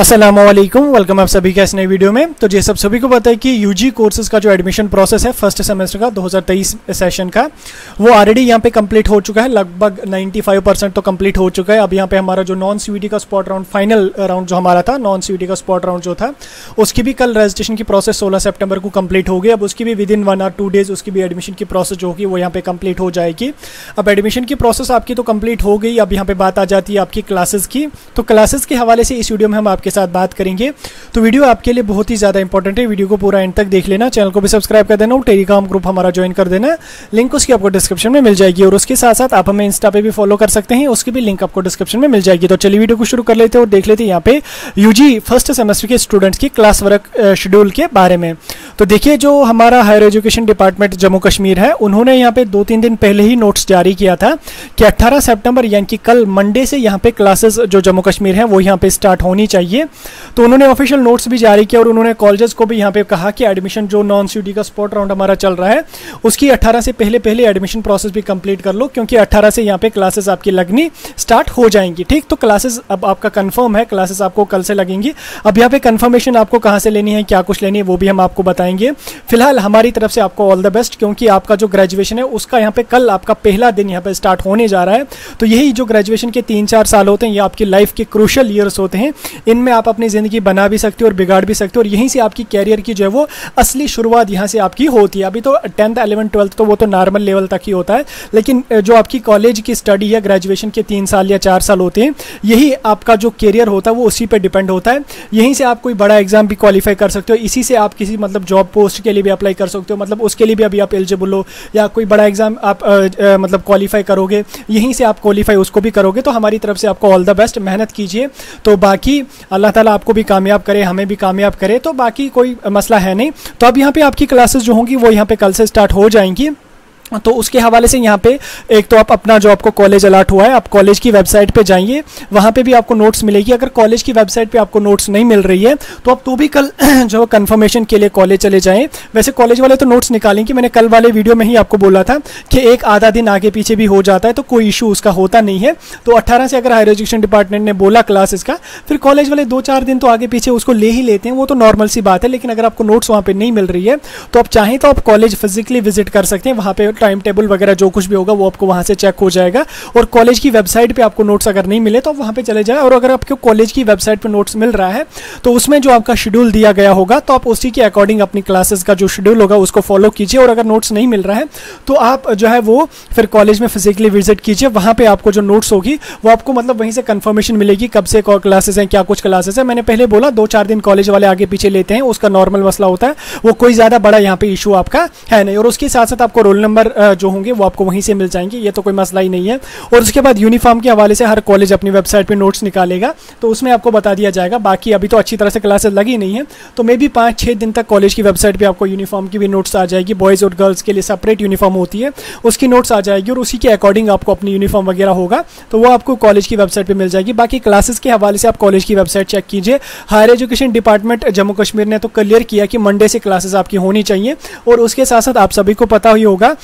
अस्सलामुअलैकुम, वेलकम आप सभी का इस नई वीडियो में। तो ये सभी को पता है कि यूजी कोर्सेज का जो एडमिशन प्रोसेस है फर्स्ट सेमेस्टर का 2023 सेशन का वो ऑलरेडी यहाँ पे कंप्लीट हो चुका है। लगभग 95% तो कंप्लीट हो चुका है। अब यहाँ पे हमारा जो नॉन सीयूटी का स्पॉट राउंड, फाइनल राउंड जो हमारा था, नॉन सीयूटी का स्पॉट राउंड जो था, उसकी भी कल रजिस्ट्रेशन की प्रोसेस 16 सितंबर को कंप्लीट होगी। अब उसकी भी विदिन 1 या 2 डेज उसकी भी एडमिशन की प्रोसेस जो होगी वो यहाँ पे कंप्लीट हो जाएगी। अब एडमिशन की प्रोसेस आपकी तो कंप्लीट हो गई। अब यहाँ पे बात आ जाती है आपकी क्लासेज की। तो क्लासेज के हवाले से इस वीडियो में हम के साथ बात करेंगे। तो वीडियो आपके लिए बहुत ही ज्यादा इंपॉर्टेंट है, वीडियो को पूरा एंड तक देख लेना, चैनल को भी सब्सक्राइब कर देना और टेलीग्राम ग्रुप हमारा ज्वाइन कर देना। लिंक उसकी आपको डिस्क्रिप्शन में मिल जाएगी और उसके साथ साथ आप हमें इंस्टा पे भी फॉलो कर सकते हैं, उसकी भी लिंक आपको डिस्क्रिप्शन में मिल जाएगी। तो चलिए वीडियो को शुरू कर लेते हैं और देख लेते हैं यहाँ पे यूजी फर्स्ट सेमेस्टर के स्टूडेंट्स की क्लास वर्क शेड्यूल के बारे में। तो देखिए, जो हमारा higher education department Jammu Kashmir है, उन्होंने यहाँ पे 2-3 दिन पहले ही नोट्स जारी किया था कि 18 सितंबर यानी कि कल मंडे से यहाँ पे क्लासेस जो जम्मू कश्मीर है वो यहाँ पे स्टार्ट होनी चाहिए। तो उन्होंने ऑफिशियल नोट्स भी जारी किया और उन्होंने कॉलेजेस को भी यहाँ पे कहा कि एडमिशन जो नॉन सीयूटी का स्पॉट राउंड हमारा चल रहा है उसकी 18 से पहले एडमिशन प्रोसेस भी कंप्लीट कर लो, क्योंकि 18 से यहाँ पे क्लासेस आपकी लगनी स्टार्ट हो जाएंगी। ठीक, तो क्लासेस अब आपका कन्फर्म है, क्लासेस आपको कल से लगेंगी। अब यहाँ पे कन्फर्मेशन आपको कहाँ से लेनी है, क्या कुछ लेनी है, वो भी हम आपको बताएंगे। फिलहाल हमारी तरफ से आपको ऑल द बेस्ट, क्योंकि आपका जो ग्रेजुएशन है उसका यहाँ पे कल आपका पहला दिन यहाँ पे स्टार्ट होने जा रहा है। तो यही जो ग्रेजुएशन के 3-4 साल होते हैं, ये आपकी लाइफ के क्रूशियल ईयर्स होते हैं। इनमें आप अपनी ज़िंदगी बना भी सकते हो और बिगाड़ भी सकते हो, और यहीं से आपकी कैरियर की जो है वो असली शुरुआत यहाँ से आपकी होती है। अभी तो 10th 11th 12th तो वो तो नॉर्मल लेवल तक ही होता है, लेकिन जो आपकी कॉलेज की स्टडी या ग्रेजुएशन के 3 साल या 4 साल होते हैं, यही आपका जो कैरियर होता है वो उसी पर डिपेंड होता है। यहीं से आप कोई बड़ा एग्जाम भी क्वालिफाई कर सकते हो, इसी से आप किसी मतलब जॉब पोस्ट के लिए भी अप्लाई कर सकते हो, मतलब उसके लिए भी अभी आप एलिजिबल हो, या कोई बड़ा एग्जाम आप मतलब क्वालिफाई करोगे, यहीं से आप क्वालिफाई उसको भी करोगे। तो हमारी तरफ से आपको ऑल द बेस्ट, मेहनत कीजिए। तो बाकी अल्लाह ताला आपको भी कामयाब करे, हमें भी कामयाब करे, तो बाकी कोई मसला है नहीं। तो अब यहाँ पे आपकी क्लासेस जो होंगी वो यहाँ पे कल से स्टार्ट हो जाएंगी। तो उसके हवाले से यहाँ पे एक तो आप अपना जो आपको कॉलेज अलाट हुआ है, आप कॉलेज की वेबसाइट पे जाइए, वहाँ पे भी आपको नोट्स मिलेगी। अगर कॉलेज की वेबसाइट पे आपको नोट्स नहीं मिल रही है तो आप तो भी कल जो कंफर्मेशन के लिए कॉलेज चले जाएं। वैसे कॉलेज वाले तो नोट्स निकालेंगे, मैंने कल वाले वीडियो में ही आपको बोला था कि एक आधा दिन आगे पीछे भी हो जाता है तो कोई इशू उसका होता नहीं है। तो 18 से अगर हायर एजुकेशन डिपार्टमेंट ने बोला क्लासेस का, फिर कॉलेज वाले 2-4 दिन तो आगे पीछे उसको ले ही लेते हैं, वो तो नॉर्मल सी बात है। लेकिन अगर आपको नोट्स वहाँ पर नहीं मिल रही है तो आप चाहें तो आप कॉलेज फिजिकली विजिट कर सकते हैं, वहाँ पर टाइम टेबल वगैरह जो कुछ भी होगा वो आपको वहां से चेक हो जाएगा। और कॉलेज की वेबसाइट पे आपको नोट्स अगर नहीं मिले तो आप वहां पे चले जाएं, और अगर आपको कॉलेज की वेबसाइट पे नोट्स मिल रहा है तो उसमें जो आपका शेड्यूल दिया गया होगा तो आप उसी के अकॉर्डिंग अपनी क्लासेस का जो शेड्यूल होगा उसको फॉलो कीजिए। और अगर नोट्स नहीं मिल रहा है तो आप जो है वो फिर कॉलेज में फिजिकली विजिट कीजिए, वहां पर आपको जो नोट्स होगी वो आपको मतलब वहीं से कन्फर्मेशन मिलेगी कब से क्लासेस हैं, क्या कुछ क्लासेस है। मैंने पहले बोला 2-4 दिन कॉलेज वाले आगे पीछे लेते हैं, उसका नॉर्मल मसला होता है, वो कोई ज़्यादा बड़ा यहाँ पे इशू आपका है नहीं। और उसके साथ साथ आपको रोल नंबर जो होंगे वो आपको वहीं से मिल जाएंगे, ये तो कोई मसला ही नहीं है। और उसके बाद यूनिफॉर्म के हवाले से हर कॉलेज अपनी वेबसाइट पे नोट्स निकालेगा तो उसमें आपको बता दिया जाएगा। बाकी अभी तो अच्छी तरह से क्लासेस लगी नहीं है, तो मे बी 5-6 दिन तक कॉलेज की वेबसाइट पे आपको यूनिफॉर्म की भी नोट्स आ जाएगी। बॉयज़ और गर्ल्स के लिए सेपरेट यूनिफॉर्म होती है, उसकी नोट्स आ जाएगी और उसी के अकॉर्डिंग आपको अपनी यूनिफॉर्म वगैरह होगा तो वो आपको कॉलेज की वेबसाइट पर मिल जाएगी। बाकी क्लासेस के हवाले से आप कॉलेज की वेबसाइट चेक कीजिए। Higher education department Jammu Kashmir ने तो क्लियर किया कि मंडे से क्लासेस आपकी होनी चाहिए। और उसके साथ साथ आप सभी को पता ही होगा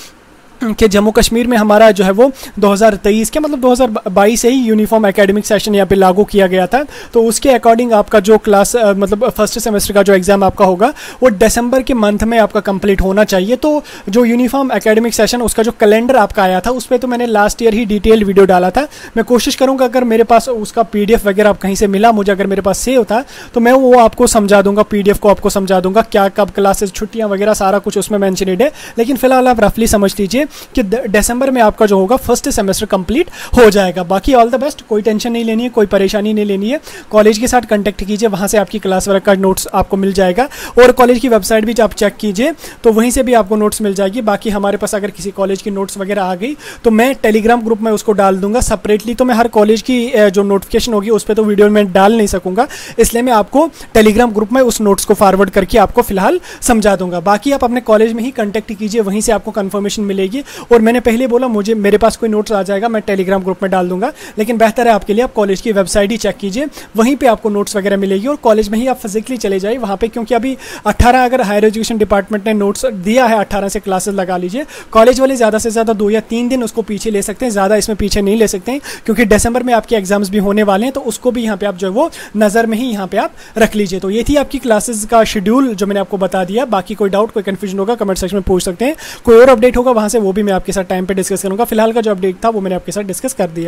कि जम्मू कश्मीर में हमारा जो है वो 2023 के मतलब 2022 से ही यूनिफॉर्म एकेडमिक सेशन यहाँ पे लागू किया गया था। तो उसके अकॉर्डिंग आपका जो क्लास मतलब फर्स्ट सेमेस्टर का जो एग्ज़ाम आपका होगा वो दिसंबर के मंथ में आपका कंप्लीट होना चाहिए। तो जो यूनिफॉर्म एकेडमिक सेशन उसका जो कैलेंडर आपका आया था उस पर तो मैंने लास्ट ईयर ही डिटेल वीडियो डाला था। मैं कोशिश करूँगा, अगर मेरे पास उसका PDF वगैरह कहीं से मिला मुझे, अगर मेरे पास सेव था तो मैं वो आपको समझा दूंगा, PDF को आपको समझा दूंगा, क्या कब क्लासेज, छुट्टियाँ वगैरह सारा कुछ उसमें मैंशनड है। लेकिन फिलहाल आप रफली समझ लीजिए कि दिसंबर में आपका जो होगा फर्स्ट सेमेस्टर कंप्लीट हो जाएगा। बाकी ऑल द बेस्ट, कोई टेंशन नहीं लेनी है, कोई परेशानी नहीं लेनी है। कॉलेज के साथ कांटेक्ट कीजिए, वहां से आपकी क्लास वर्क का नोट्स आपको मिल जाएगा। और कॉलेज की वेबसाइट भी आप चेक कीजिए तो वहीं से भी आपको नोट्स मिल जाएगी। बाकी हमारे पास अगर किसी कॉलेज की नोट्स वगैरह आ गई तो मैं टेलीग्राम ग्रुप में उसको डाल दूंगा सेपरेटली। तो मैं हर कॉलेज की जो नोटिफिकेशन होगी उस पर तो वीडियो में डाल नहीं सकूंगा, इसलिए मैं आपको टेलीग्राम ग्रुप में उस नोट्स को फॉरवर्ड करके आपको फिलहाल समझा दूंगा। बाकी आप अपने कॉलेज में ही कांटेक्ट कीजिए, वहीं से आपको कंफर्मेशन मिलेगी। कीजिए। और मैंने पहले बोला मुझे मेरे पास कोई नोट्स आ जाएगा, मैं टेलीग्राम ग्रुप में डाल दूंगा, लेकिन बेहतर है आपके लिए आप कॉलेज की वेबसाइट ही चेक कीजिए, वहीं पे आपको नोट्स वगैरह मिलेगी। और कॉलेज में ही आप फिजिकली चले जाइए वहाँ पे, क्योंकि अभी 18 अगर हायर एजुकेशन डिपार्टमेंट ने नोट्स दिया है 18 से क्लासेस लगा लीजिए। कॉलेज वाले ज़्यादा से ज़्यादा 2 या 3 दिन उसको पीछे ले सकते हैं, ज़्यादा इसमें पीछे नहीं ले सकते हैं, क्योंकि दिसंबर में आपके एग्जाम्स भी होने वाले हैं, तो उसको भी यहाँ पे आप जो है वो नज़र में ही यहाँ पे आप रख लीजिए। तो ये थी आपकी क्लासेस का शेड्यूल जो मैंने आपको बता दिया। बाकी कोई डाउट कोई कन्फ्यूजन होगा कमेंट सेक्शन में पूछ सकते हैं, कोई और अपडेट होगा वहाँ से वो भी मैं आपके साथ टाइम पर डिस्कस करूँगा। फिलहाल का जो अपडेट था वो मैंने आपके साथ डिस्कस कर दिया।